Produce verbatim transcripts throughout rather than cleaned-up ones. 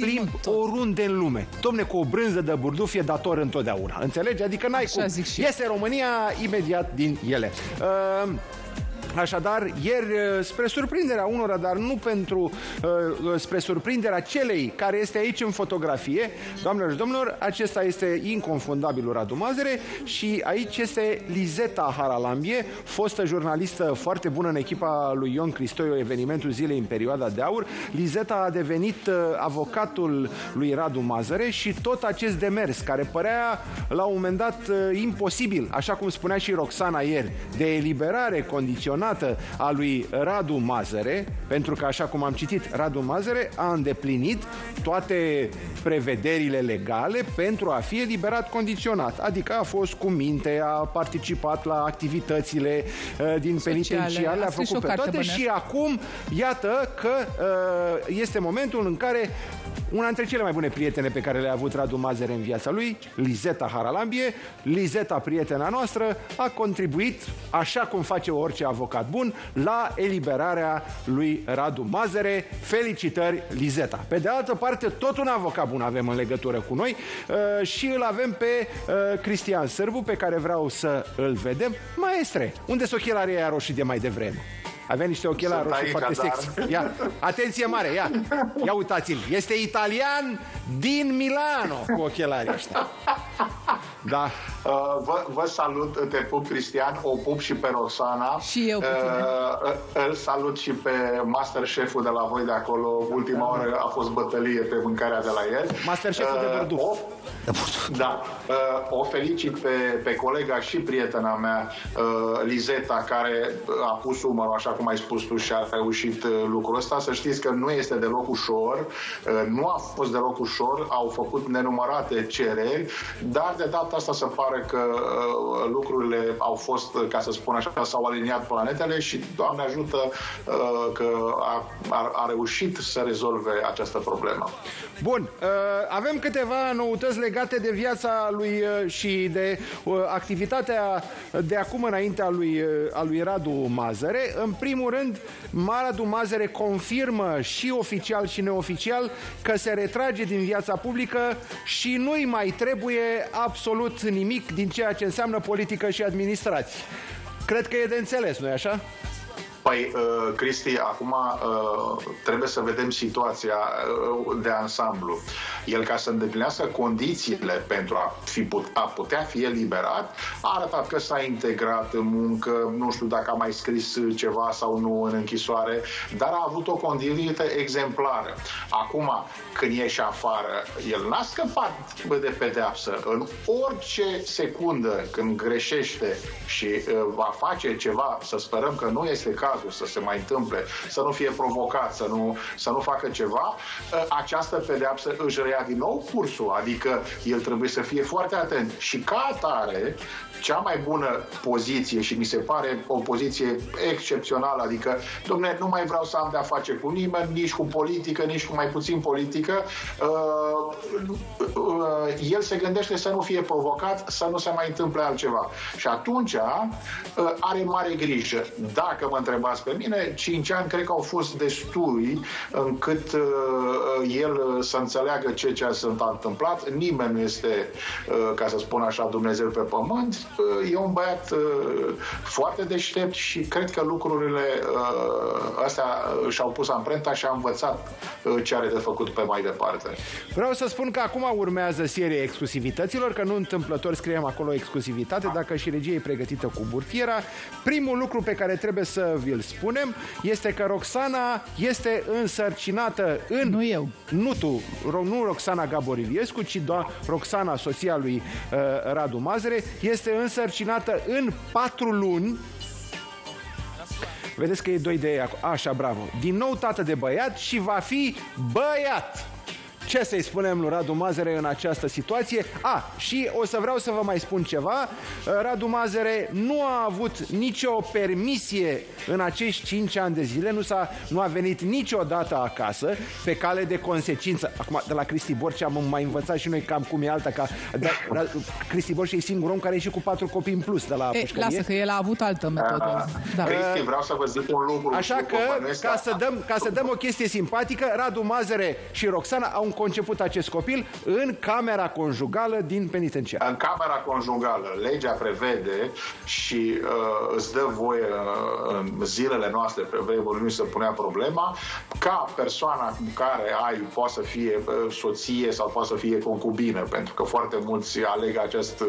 plimbi oriunde în lume. Domne, cu o brânză de burduf e dator întotdeauna. Înțelegi? Adică n-ai cum. Iese România imediat din ele. Uh, Așadar, ieri, spre surprinderea unora, dar nu pentru, spre surprinderea celei care este aici în fotografie, doamnelor și domnilor, acesta este inconfundabilul Radu Mazăre și aici este Lizeta Haralambie, fostă jurnalistă foarte bună în echipa lui Ion Cristoiu, Evenimentul Zilei în perioada de aur. Lizeta a devenit avocatul lui Radu Mazăre și tot acest demers, care părea la un moment dat imposibil, așa cum spunea și Roxana ieri, de eliberare condiționată a lui Radu Mazăre, pentru că, așa cum am citit, Radu Mazăre a îndeplinit toate prevederile legale pentru a fi eliberat condiționat. Adică a fost cu minte, a participat la activitățile uh, din penitenciar, le-a făcut pe toate și acum, iată că uh, este momentul în care una dintre cele mai bune prietene pe care le-a avut Radu Mazăre în viața lui, Lizeta Haralambie, Lizeta, prietena noastră, a contribuit, așa cum face orice avocat bun, la eliberarea lui Radu Mazăre. Felicitări, Lizeta! Pe de altă parte, tot un avocat bun avem în legătură cu noi și îl avem pe Cristian Sârbu, pe care vreau să îl vedem. Maestre, unde sunt ochelarii aia roșii de mai devreme? Avea niște ochelari roșii foarte sexy. Ia, atenție mare, ia. Ia uitați-l. Este italian din Milano cu ochelarii ăștia. Da. Uh, vă, vă salut, te pup, Cristian, o pup și pe Roxana. Și eu pe tine. Uh, îl salut și pe Masterchef-ul de la voi de acolo. Ultima oră a fost bătălie pe mâncarea de la el. Masterchef-ul uh, de Burduf. O, da. Uh, o felicit pe, pe colega și prietena mea, uh, Lizeta, care a pus umărul, așa cum ai spus tu, și a reușit lucrul ăsta. Să știți că nu este deloc ușor. Uh, nu a fost deloc ușor. Au făcut nenumărate cereri, dar de data asta se pare că uh, lucrurile au fost, ca să spun așa, s-au aliniat planetele și, Doamne ajută, uh, că a, a, a reușit să rezolve această problemă. Bun, uh, avem câteva noutăți legate de viața lui uh, și de uh, activitatea de acum înainte a lui, uh, a lui Radu Mazăre. În primul rând, Radu Mazăre confirmă și oficial și neoficial că se retrage din viața publică și nu-i mai trebuie absolut nimic din ceea ce înseamnă politică și administrație. Cred că e de înțeles, nu-i așa? Păi, uh, Cristi, acum uh, trebuie să vedem situația uh, de ansamblu. El, ca să îndeplinească condițiile pentru a, fi put a putea fi eliberat, a arătat că s-a integrat în muncă, nu știu dacă a mai scris ceva sau nu în închisoare, dar a avut o condiție exemplară. Acum, când ieși afară, el n-a scăpat de pedeapsă. În orice secundă, când greșește și uh, va face ceva, să sperăm că nu este cazul, să se mai întâmple, să nu fie provocat, să nu, să nu facă ceva, această pedeapsă își reia din nou cursul, adică el trebuie să fie foarte atent. Și ca atare, cea mai bună poziție, și mi se pare o poziție excepțională, adică, dom'le, nu mai vreau să am de-a face cu nimeni, nici cu politică, nici cu mai puțin politică, el se gândește să nu fie provocat, să nu se mai întâmple altceva. Și atunci are mare grijă. Dacă mă întrebați pe mine, cinci ani cred că au fost destui încât uh, el să înțeleagă ce ce s-a întâmplat. Nimeni nu este, uh, ca să spun așa, Dumnezeu pe pământ. Uh, e un băiat uh, foarte deștept și cred că lucrurile uh, astea și-au pus amprenta și a învățat uh, ce are de făcut pe mai departe. Vreau să spun că acum urmează seria exclusivităților, că nu întâmplător scriem acolo exclusivitate, dacă și regia e pregătită cu burtiera. Primul lucru pe care trebuie să vi-l spunem este că Roxana este însărcinată în... Nu eu. Nu tu, nu Roxana Gaboriviescu, ci doar Roxana, soția lui uh, Radu Mazăre, este însărcinată în patru luni. Vedeți că e doi de ei acolo. Așa, bravo. Din nou tată de băiat și va fi băiat. Ce să-i spunem lui Radu Mazăre în această situație? A, și o să vreau să vă mai spun ceva. Radu Mazăre nu a avut nicio permisie în acești cinci ani de zile, nu, s-a, nu a venit niciodată acasă, pe cale de consecință. Acum, de la Cristi Borcea am mai învățat și noi cam cum e alta. Ca, de, Cristi Borcea e singurul om care e și cu patru copii în plus de la e, pușcărie. Lasă că el a avut altă metodă. Da. Cristi, vreau să vă zic un lucru. Așa că, ca să, dăm, ca să dăm o chestie simpatică, Radu Mazăre și Roxana au un conceput acest copil în camera conjugală din penitenciar. În camera conjugală, legea prevede și uh, îți dă voie uh, în zilele noastre, pe vremuri nu se punea problema, ca persoana cu care ai poate să fie uh, soție sau poate să fie concubină, pentru că foarte mulți aleg acest,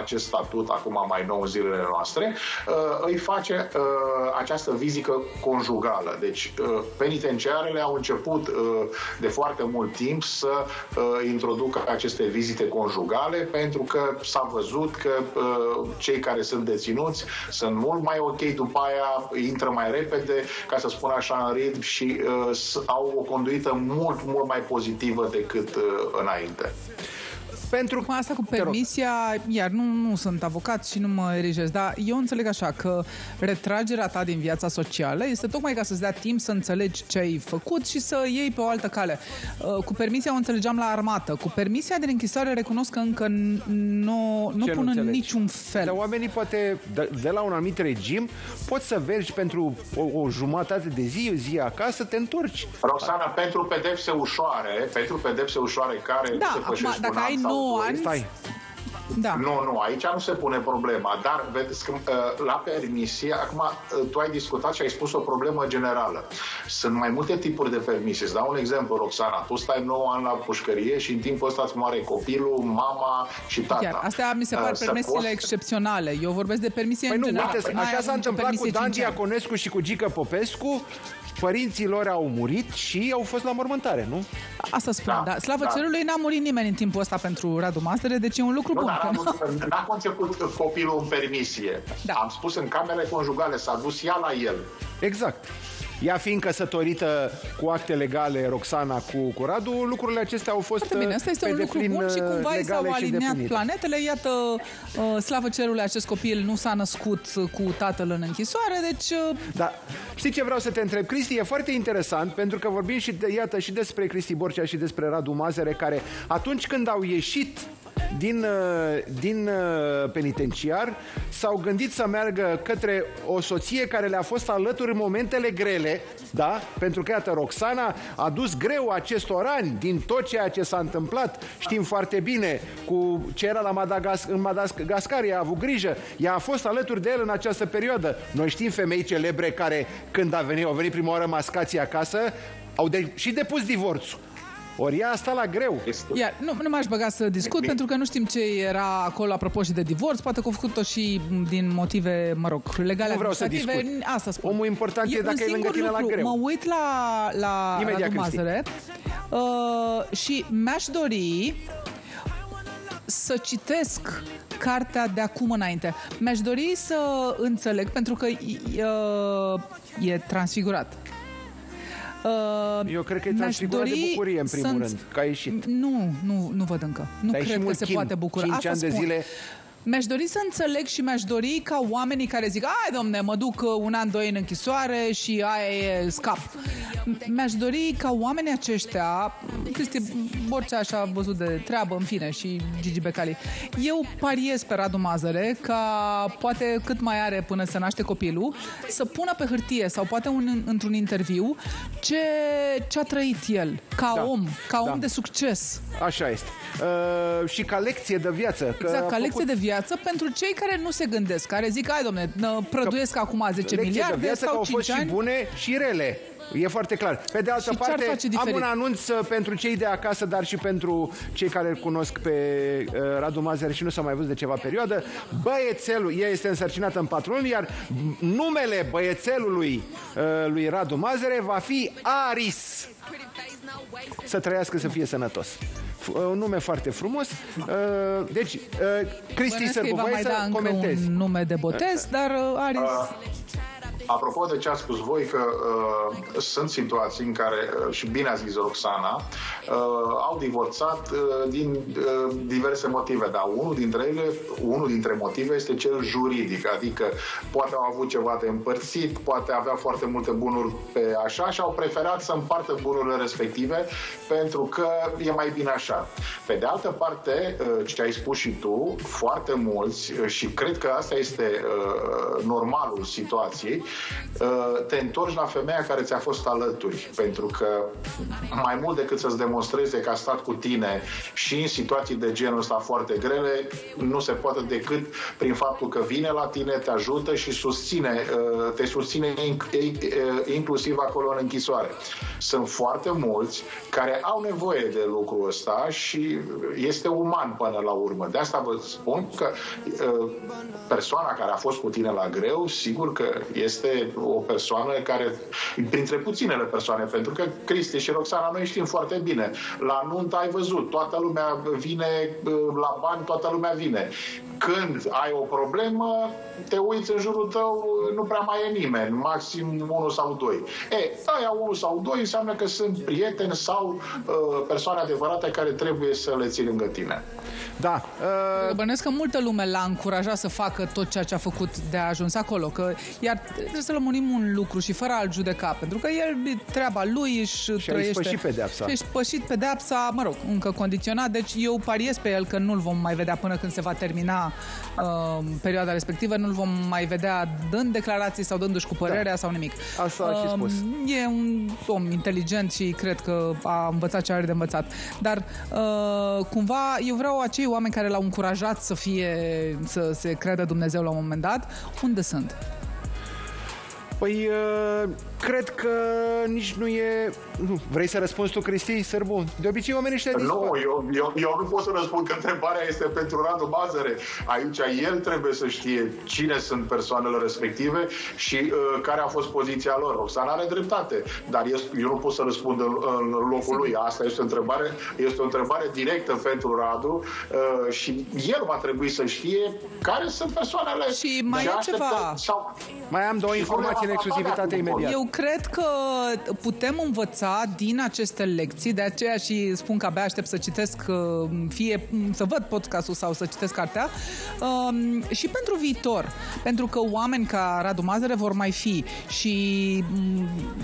acest statut acum mai nou în zilele noastre, uh, îi face uh, această vizită conjugală. Deci uh, penitenciarele au început uh, de foarte mult timp să uh, introducă aceste vizite conjugale, pentru că s-a văzut că uh, cei care sunt deținuți sunt mult mai ok, după aia intră mai repede, ca să spun așa, în ritm și uh, au o conduită mult, mult mai pozitivă decât uh, înainte. Pentru că asta cu permisia, iar nu, nu sunt avocat și nu mă erigez, dar eu înțeleg așa că retragerea ta din viața socială este tocmai ca să-ți dea timp să înțelegi ce ai făcut și să iei pe o altă cale. Cu permisia o înțelegeam la armată. Cu permisia din închisoare recunosc că încă nu, nu pun în niciun fel. Dar oamenii poate, de, de la un anumit regim, pot să mergi pentru o, o jumătate de zi, zi acasă, te întorci. Roxana, pentru pedepse ușoare, pentru pedepse ușoare care da, se pășesc un an sau nouă ani. Da. Nu, nu, aici nu se pune problema, dar vedeți că la permisie, acum tu ai discutat și ai spus o problemă generală. Sunt mai multe tipuri de permisie. Îți dau un exemplu, Roxana, tu stai nouă ani la pușcărie și în timpul ăsta îți moare copilul, mama și tata. Chiar, astea mi se par uh, permisiile post... excepționale. Eu vorbesc de permisie păi în nu, general. Da, așa s-a întâmplat cu Dan Diaconescu și cu Gică Popescu. Părinții lor au murit și au fost la mormântare, nu? Asta spun, da. da. Slavă da. cerului, n-a murit nimeni în timpul ăsta pentru Radu Mastere, deci e un lucru nu, bun. N-a conceput copilul în permisie. Da. Am spus în camere conjugale, s-a dus ea la el. Exact. Ea fiind căsătorită cu acte legale, Roxana cu, cu Radu, lucrurile acestea au fost foarte bine, asta este un lucru bun și cumva i s-au aliniat planetele. Iată, uh, slavă cerului, acest copil nu s-a născut cu tatăl în închisoare, deci... Uh... Da. Știi ce vreau să te întreb, Cristi? E foarte interesant, pentru că vorbim și, de, iată, și despre Cristi Borcea și despre Radu Mazăre, care atunci când au ieșit din, din penitenciar, s-au gândit să meargă către o soție care le-a fost alături în momentele grele, da? Pentru că, iată, Roxana a dus greu acestor ani din tot ceea ce s-a întâmplat. Știm foarte bine cu ce era la Madagas în Madagascar, ea a avut grijă, ea a fost alături de el în această perioadă. Noi știm femei celebre care, când a venit, au venit prima oară mascații acasă, au de și depus divorțul. Ori ea a stat la greu. Iar, nu, nu m-aș băga să discut, pentru că nu știm ce era acolo apropo și de divorț. Poate că a făcut-o și din motive, mă rog, legale. Nu vreau să discut. Asta spun. Omul important e, e dacă e lângă tine la greu. Mă uit la, la Radu Mazăre uh, și mi-aș dori să citesc cartea de acum înainte. Mi-aș dori să înțeleg, pentru că uh, e transfigurat. Uh, Eu cred că e transfigurat de bucurie, în primul sunt... rând, că a ieșit. Nu, nu, nu văd încă. Nu Dar cred că se chin, poate bucura. Asta spun. De zile... Mi-aș dori să înțeleg și mi-aș dori ca oamenii care zic, ai, domne, mă duc un an, doi în închisoare și aia e, scap. Mi-aș dori ca oamenii aceștia, Cristi Borcea așa văzut de treabă, în fine, și Gigi Becali. Eu pariez pe Radu Mazăre ca poate cât mai are până se naște copilul, să pună pe hârtie sau poate un, într-un interviu ce, ce a trăit el ca da, om, ca da. om de succes. Așa este. Uh, și ca lecție de viață. Că exact, ca lecție făcut... de viață. Pentru cei care nu se gândesc, care zic, hai domne, prăduiesc că acum zece miliarde sau au fost și bune și rele. E foarte clar. Pe de altă parte, am un anunț pentru cei de acasă, dar și pentru cei care îl cunosc pe uh, Radu Mazăre și nu s-a mai văzut de ceva perioadă. Băiețelul, ea este însărcinată în patru luni, iar numele băiețelului uh, lui Radu Mazăre va fi Aris. Să trăiască, să fie sănătos. Un nume foarte frumos. Deci, Cristi Sârbu, să comentez. Un nume de botez, dar Aris... Apropo de ce a spus voi, că uh, sunt situații în care, uh, și bine a zis Roxana, uh, au divorțat uh, din uh, diverse motive, dar unul dintre ele, unul dintre motive este cel juridic, adică poate au avut ceva de împărțit, poate avea foarte multe bunuri pe așa și au preferat să împartă bunurile respective pentru că e mai bine așa. Pe de altă parte, uh, ce ai spus și tu, foarte mulți, uh, și cred că asta este uh, normalul situației, te întorci la femeia care ți-a fost alături, pentru că mai mult decât să-ți demonstreze că a stat cu tine și în situații de genul ăsta foarte grele, nu se poate decât prin faptul că vine la tine, te ajută și susține, te susține inclusiv acolo în închisoare. Sunt foarte mulți care au nevoie de lucrul ăsta și este uman până la urmă. De asta vă spun că persoana care a fost cu tine la greu, sigur că este o persoană care, printre puținele persoane, pentru că Cristi și Roxana, noi știm foarte bine, la nuntă ai văzut, toată lumea vine, la bani toată lumea vine. Când ai o problemă, te uiți în jurul tău, nu prea mai e nimeni, maxim unul sau doi. E, aia unul sau doi înseamnă că sunt prieteni sau uh, persoane adevărate care trebuie să le ții lângă tine. Da. Uh... Bănuiesc că multă lume l-a încurajat să facă tot ceea ce a făcut de a ajuns acolo, că iar trebuie să lămurim un lucru și fără a-l judeca, pentru că el, treaba lui, își și trăiește. Și a pedeapsa. Și a ispășit pedeapsa, mă rog, încă condiționat, deci eu pariez pe el că nu-l vom mai vedea până când se va termina uh, perioada respectivă, nu-l vom mai vedea dând declarații sau dându-și cu părerea, da, sau nimic. Asta uh, a și spus. E un om inteligent și cred că a învățat ce are de învățat. Dar uh, cumva eu vreau acei oameni care l-au încurajat să fie, să se creadă Dumnezeu la un moment dat, unde sunt? Păi, cred că nici nu e... Nu. Vrei să răspunzi tu, Cristi? Sărbun. De obicei, oamenii ăștia dispar. Nu, eu, eu, eu nu pot să răspund, că întrebarea este pentru Radu Mazăre. Aici el trebuie să știe cine sunt persoanele respective și uh, care a fost poziția lor. Roxana are dreptate, dar eu, eu nu pot să răspund în, în locul lui. Asta este o întrebare, este o întrebare directă pentru Radu uh, și el va trebui să știe care sunt persoanele. Și mai e ceva. Sau... Mai am două informații în exclusivitate imediat. Eu cred că putem învăța din aceste lecții, de aceea și spun că abia aștept să citesc, fie să văd podcastul sau să citesc cartea, și pentru viitor, pentru că oameni ca Radu Mazăre vor mai fi și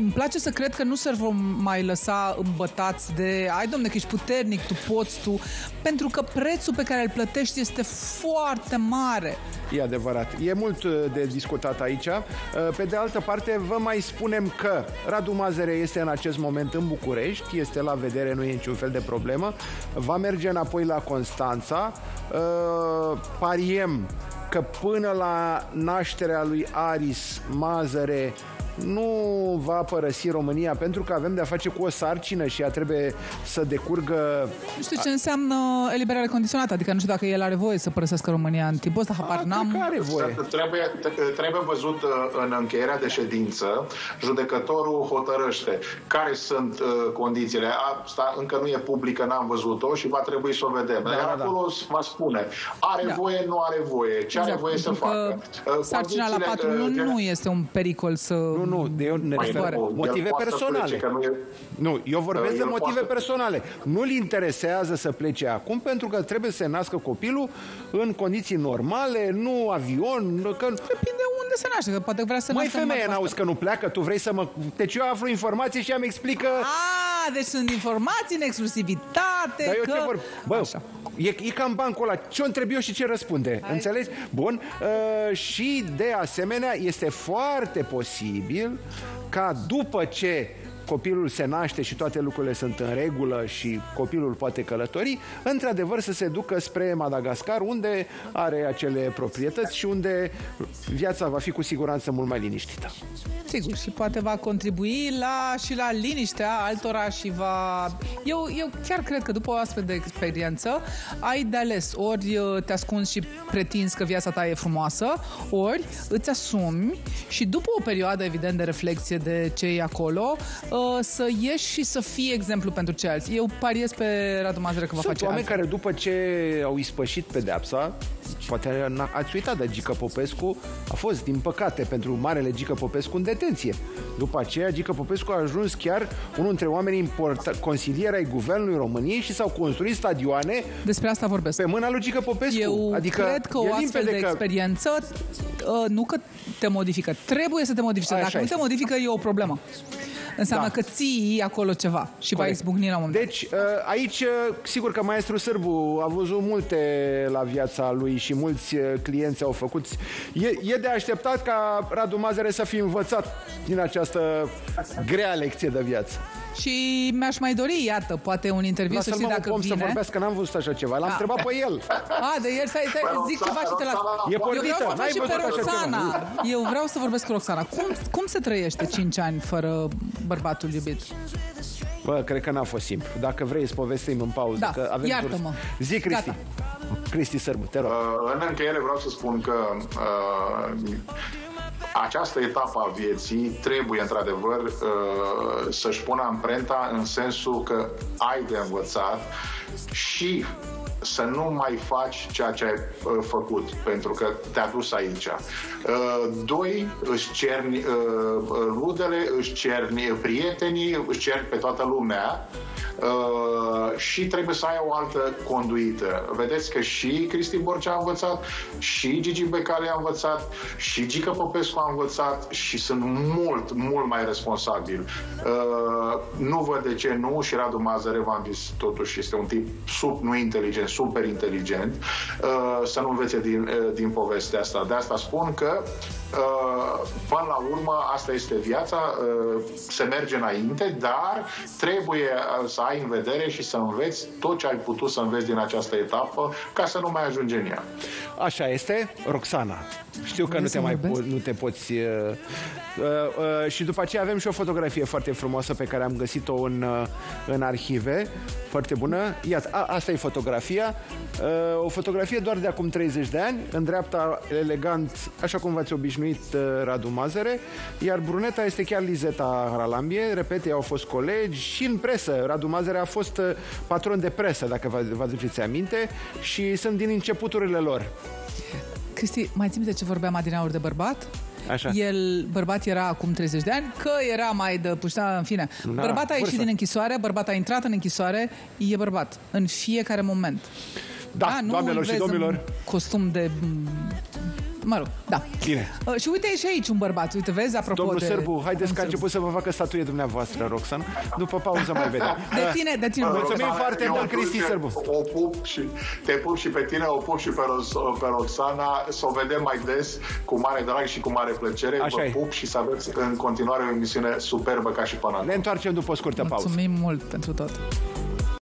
îmi place să cred că nu se vor mai lăsa îmbătați de ai, domne, că ești puternic, tu poți, tu, pentru că prețul pe care îl plătești este foarte mare. E adevărat. E mult de discutat aici. Pe de altă parte, vă mai spunem că Radu Mazăre este în acest moment în București, este la vedere, nu e niciun fel de problemă. Va merge înapoi la Constanța. Pariem că până la nașterea lui Aris, Mazăre nu va părăsi România, pentru că avem de-a face cu o sarcină și ea trebuie să decurgă... Nu știu ce înseamnă eliberare condiționată, adică nu știu dacă el are voie să părăsească România în timpul ăsta, habar n-am. Are voie. Trebuie, trebuie văzut în încheierea de ședință, judecătorul hotărăște care sunt condițiile. Asta încă nu e publică, n-am văzut-o și va trebui să o vedem. Da, iar da, acolo va spune, are da. voie, nu are voie, ce exact, are voie să facă. Sarcina la patru luni nu este un pericol să... Nu, Nu, de eu ne referă, motive personale. Plece, nu, e... nu, eu vorbesc el de motive personale. Nu-l interesează să plece acum, pentru că trebuie să se nască copilul în condiții normale, nu avion, că... Depinde unde se naște, că poate vrea să... Mai femeie, n-auzi că nu pleacă, tu vrei să mă... Deci eu aflu informații și ea mi explică... Ah, deci sunt informații în exclusivitate, dar eu că... ce vor... Bă, așa. E, e cam bancul ăla, ce-o întreb eu și ce răspunde, hai, înțelegi? Bun, uh, și de asemenea este foarte posibil ca după ce copilul se naște și toate lucrurile sunt în regulă și copilul poate călători, într-adevăr să se ducă spre Madagascar, unde are acele proprietăți și unde viața va fi cu siguranță mult mai liniștită. Sigur, și poate va contribui la, și la liniștea altora și va... Eu, eu chiar cred că după o astfel de experiență ai de ales. Ori te ascunzi și pretinzi că viața ta e frumoasă, ori îți asumi și după o perioadă, evident, de reflexie de ce e acolo, să ieși și să fii exemplu pentru ceilalți. Eu pariez pe Radu Mazăre că va face asta. Sunt oameni care după ce au ispășit pedeapsa, poate ați uitat, dar Gică Popescu a fost, din păcate, pentru marele Gică Popescu în detenție. După aceea, Gică Popescu a ajuns chiar unul dintre oamenii consilieri ai Guvernului României și s-au construit stadioane. Despre asta vorbesc. Pe mâna lui Gică Popescu. Eu adică cred că o astfel de că... experiență nu că te modifică. Trebuie să te modifice. Dacă nu te modifică, e o problemă. înseamnă da. Că ții acolo ceva și corect. Va izbucni la un moment. Deci, aici, sigur că maestrul Sârbu a văzut multe la viața lui și mulți clienți au făcut. E, e de așteptat ca Radu Mazăre să fie învățat din această grea lecție de viață. Și mi-aș mai dori, iată, poate un interviu să știi dacă vine. Să vorbească, n-am văzut așa ceva. L-am întrebat pe el. A, de el, stai, stai, zic ceva și te las. E pornită, n-ai văzut așa ceva. Eu vreau să vorbesc cu Roxana. Cum, cum se trăiește cinci ani fără bărbatul iubit? Bă, cred că n-a fost simplu. Dacă vrei, îți povestim în pauză. Da, că avem iartă-mă. Zi, Cristi. Cristi Sârbu, te rog. Uh, în încheiere vreau să spun că... Uh, Această etapă a vieții trebuie, într-adevăr, să-și pună amprenta în sensul că ai de învățat și să nu mai faci ceea ce ai făcut, pentru că te-a dus aici. Doi, își cerni rudele, își cerni prietenii, își cerni pe toată lumea și trebuie să ai o altă conduită. Vedeți că și Cristi Borcea a învățat, și Gigi Becali a învățat, și Gică Popescu a învățat și sunt mult, mult mai responsabil. Nu văd de ce nu, și Radu Mazăre, v-am zis, totuși este un tip sub, nu inteligent, super inteligent, să nu învețe din, din povestea asta. De asta spun că până la urmă asta este viața, se merge înainte, dar trebuie să ai în vedere și să înveți tot ce ai putut să înveți din această etapă ca să nu mai ajungi în ea. Așa este, Roxana. Știu că nu te, mai po nu te poți... Uh, uh, uh, și după aceea avem și o fotografie foarte frumoasă pe care am găsit-o în, uh, în arhive. Foarte bună. Iată, a, asta e fotografia. Uh, o fotografie doar de acum treizeci de ani. În dreapta, elegant, așa cum v-ați obișnuit, uh, Radu Mazăre. Iar bruneta este chiar Lizeta Haralambie. Repet, ei au fost colegi și în presă. Radu Mazăre a fost uh, patron de presă, dacă vă aduceți aminte. Și sunt din începuturile lor. Cristi, mai ții de ce vorbeam adinauri de bărbat? Așa. El, bărbat era acum treizeci de ani, că era mai de puștea, în fine. Na, bărbat a ieșit vârstă. Din închisoare, bărbat a intrat în închisoare, e bărbat în fiecare moment. Da, da, doamnelor și domnilor. Costum de... Mă rog, da. Bine. Uh, și uite, e și aici un bărbat. Uite, vezi, apropo domnul de... Domnul Sârbu, haideți că a început să vă facă statuie dumneavoastră, Roxana. După pauză mai vedem. De tine, de tine. Mulțumim foarte mult, Cristi Sârbu. O pup și... Te pup și pe tine, o pup și pe, Ro pe Roxana. Să o vedem mai des, cu mare drag și cu mare plăcere. Așa vă e. Pup și să aveți în continuare o emisiune superbă ca și până acum. Ne întoarcem după o scurtă pauză. Mulțumim mult pentru tot.